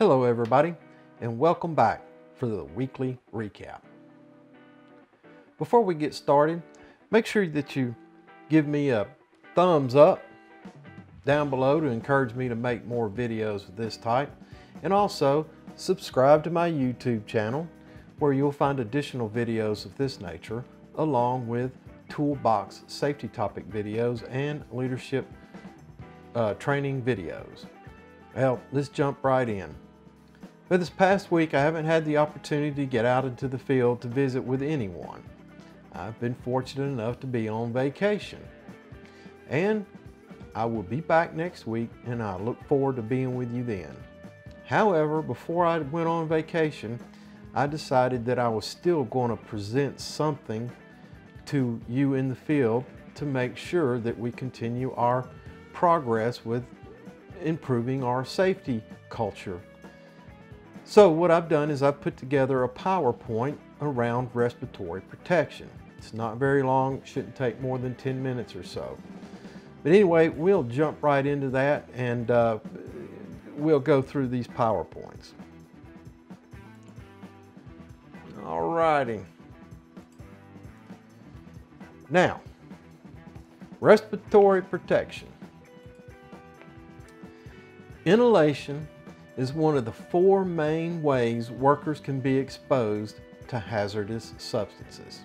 Hello everybody, and welcome back for the weekly recap. Before we get started, make sure that you give me a thumbs up down below to encourage me to make more videos of this type, and also subscribe to my YouTube channel where you'll find additional videos of this nature along with toolbox safety topic videos and leadership training videos. Well, let's jump right in. But this past week, I haven't had the opportunity to get out into the field to visit with anyone. I've been fortunate enough to be on vacation. And I will be back next week, and I look forward to being with you then. However, before I went on vacation, I decided that I was still going to present something to you in the field to make sure that we continue our progress with improving our safety culture. So what I've done is I've put together a PowerPoint around respiratory protection. It's not very long, it shouldn't take more than 10 minutes or so. But anyway, we'll jump right into that and we'll go through these PowerPoints. Alrighty. Now, respiratory protection. Inhalation is one of the four main ways workers can be exposed to hazardous substances.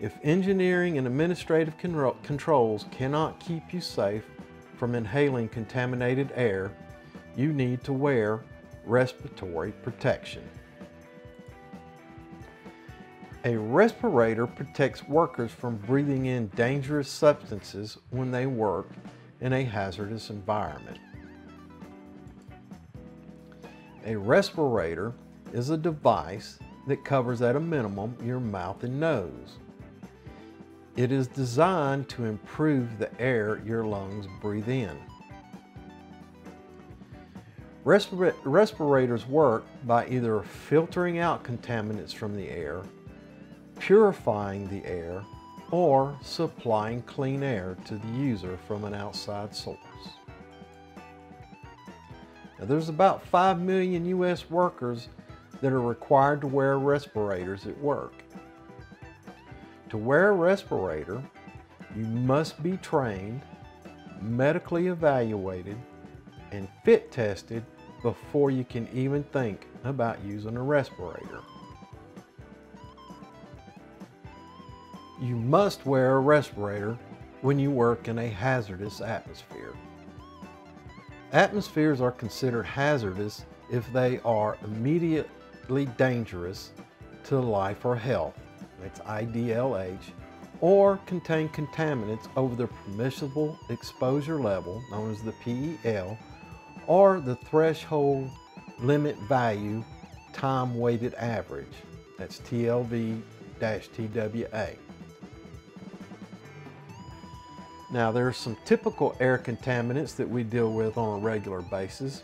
If engineering and administrative controls cannot keep you safe from inhaling contaminated air, you need to wear respiratory protection. A respirator protects workers from breathing in dangerous substances when they work in a hazardous environment. A respirator is a device that covers at a minimum your mouth and nose. It is designed to improve the air your lungs breathe in. Respirators work by either filtering out contaminants from the air, purifying the air, or supplying clean air to the user from an outside source. Now, there's about 5 million U.S. workers that are required to wear respirators at work. To wear a respirator, you must be trained, medically evaluated, and fit tested before you can even think about using a respirator. You must wear a respirator when you work in a hazardous atmosphere. Atmospheres are considered hazardous if they are immediately dangerous to life or health, that's IDLH, or contain contaminants over the permissible exposure level, known as the PEL, or the threshold limit value time-weighted average, that's TLV-TWA. Now, there are some typical air contaminants that we deal with on a regular basis,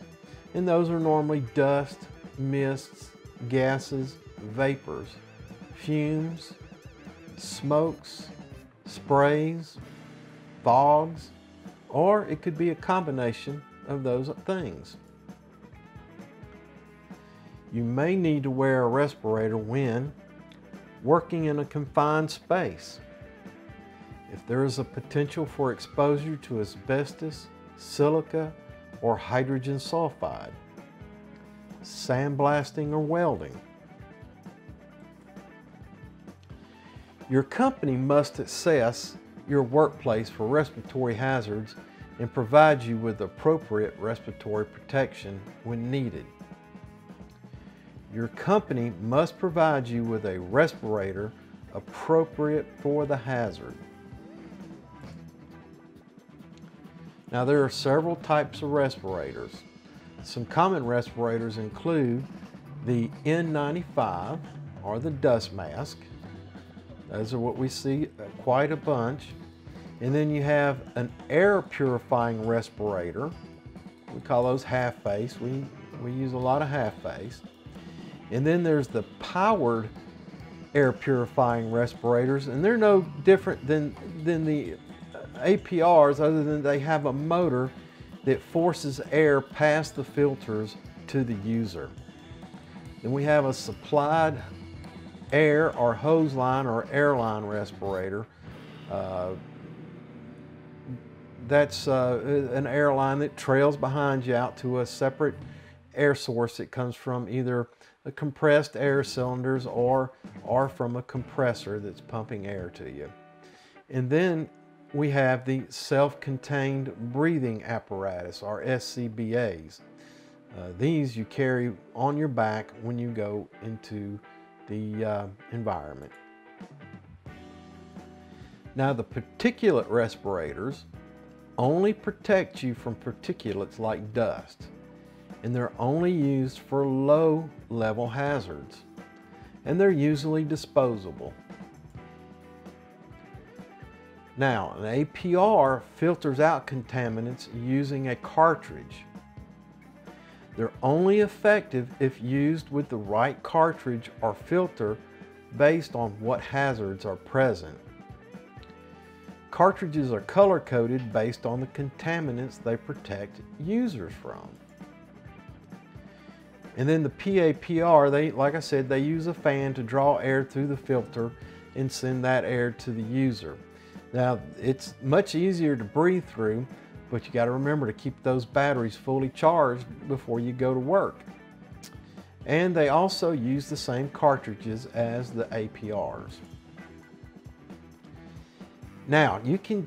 and those are normally dust, mists, gases, vapors, fumes, smokes, sprays, fogs, or it could be a combination of those things. You may need to wear a respirator when working in a confined space. If there is a potential for exposure to asbestos, silica, or hydrogen sulfide, sandblasting or welding. Your company must assess your workplace for respiratory hazards and provide you with appropriate respiratory protection when needed. Your company must provide you with a respirator appropriate for the hazard. Now, there are several types of respirators. Some common respirators include the N95, or the dust mask. Those are what we see quite a bunch. And then you have an air purifying respirator. We call those half face. We use a lot of half face. And then there's the powered air purifying respirators, and they're no different than the APRs, other than they have a motor that forces air past the filters to the user. Then we have a supplied air or hose line or airline respirator. That's an airline that trails behind you out to a separate air source that comes from either the compressed air cylinders or from a compressor that's pumping air to you. And then we have the self-contained breathing apparatus, or SCBAs. These you carry on your back when you go into the environment. Now, the particulate respirators only protect you from particulates like dust, and they're only used for low level hazards, and they're usually disposable. Now, an APR filters out contaminants using a cartridge. They're only effective if used with the right cartridge or filter based on what hazards are present. Cartridges are color coded based on the contaminants they protect users from. And then the PAPR, like I said, they use a fan to draw air through the filter and send that air to the user. Now, it's much easier to breathe through, but you got to remember to keep those batteries fully charged before you go to work. And they also use the same cartridges as the APRs. Now, you can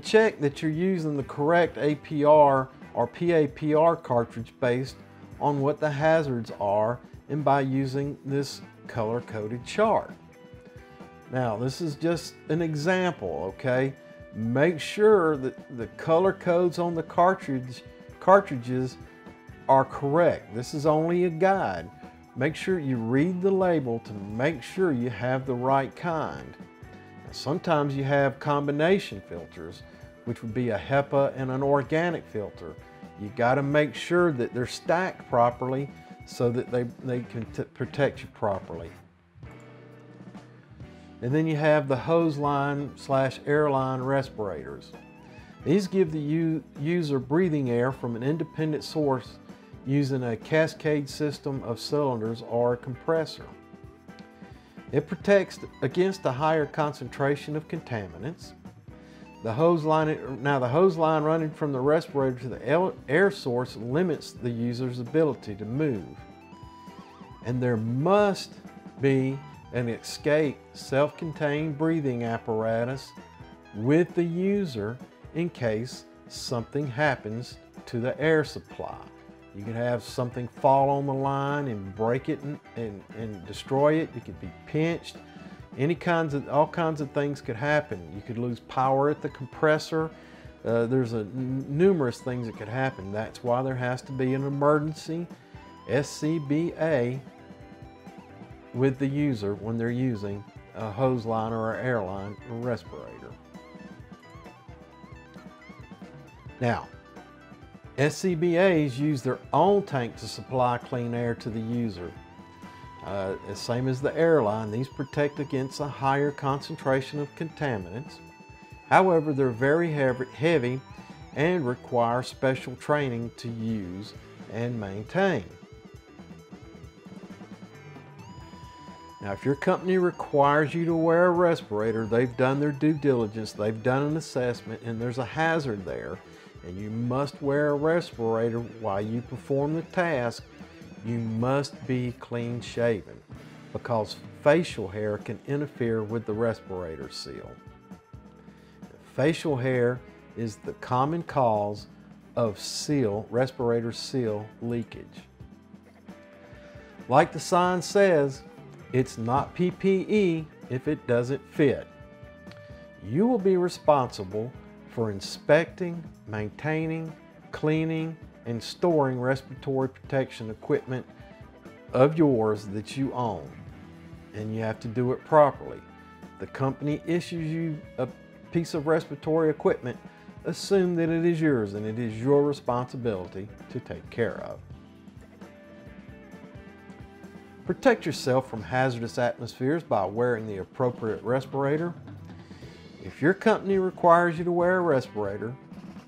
check that you're using the correct APR or PAPR cartridge based on what the hazards are, and by using this color-coded chart. Now, this is just an example, okay? Make sure that the color codes on the cartridges are correct. This is only a guide. Make sure you read the label to make sure you have the right kind. Now, sometimes you have combination filters, which would be a HEPA and an organic filter. You got to make sure that they're stacked properly so that they can protect you properly. And then you have the hose line / airline respirators. These give the user breathing air from an independent source using a cascade system of cylinders or a compressor. It protects against a higher concentration of contaminants. The hose line running from the respirator to the air source limits the user's ability to move. And there must be an escape self-contained breathing apparatus with the user in case something happens to the air supply. You could have something fall on the line and break it and destroy it. You could be pinched. All kinds of things could happen. You could lose power at the compressor. There's numerous things that could happen. That's why there has to be an emergency SCBA with the user when they're using a hose line or an airline respirator. Now, SCBAs use their own tank to supply clean air to the user. Same as the airline, these protect against a higher concentration of contaminants. However, they're very heavy and require special training to use and maintain. Now, if your company requires you to wear a respirator, they've done their due diligence, they've done an assessment, and there's a hazard there, and you must wear a respirator while you perform the task. You must be clean shaven because facial hair can interfere with the respirator seal. Facial hair is the common cause of respirator seal leakage. Like the sign says, it's not PPE if it doesn't fit. You will be responsible for inspecting, maintaining, cleaning, and storing respiratory protection equipment of yours that you own, and you have to do it properly. The company issues you a piece of respiratory equipment, assume that it is yours and it is your responsibility to take care of. Protect yourself from hazardous atmospheres by wearing the appropriate respirator. If your company requires you to wear a respirator,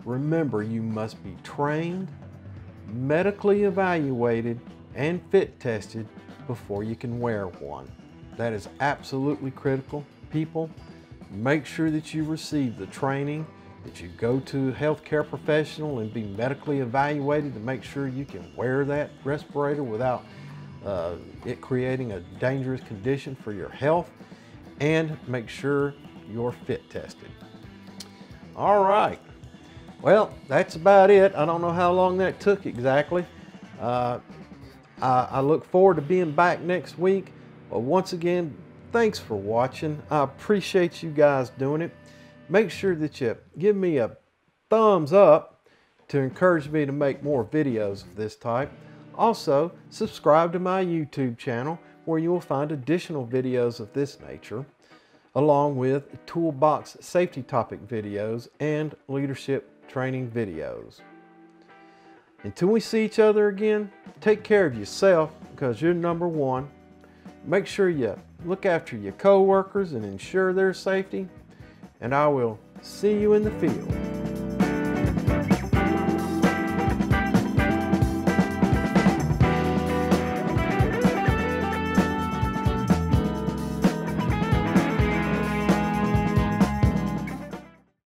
remember you must be trained, medically evaluated and fit tested before you can wear one. That is absolutely critical. People, make sure that you receive the training, that you go to a healthcare professional and be medically evaluated to make sure you can wear that respirator without it creating a dangerous condition for your health, and make sure you're fit tested. All right, well, that's about it. I don't know how long that took exactly. I look forward to being back next week. But once again, thanks for watching. I appreciate you guys doing it. Make sure that you give me a thumbs up to encourage me to make more videos of this type. Also, subscribe to my YouTube channel where you will find additional videos of this nature, along with toolbox safety topic videos and leadership training videos. Until we see each other again, take care of yourself because you're number one. Make sure you look after your coworkers and ensure their safety. And I will see you in the field.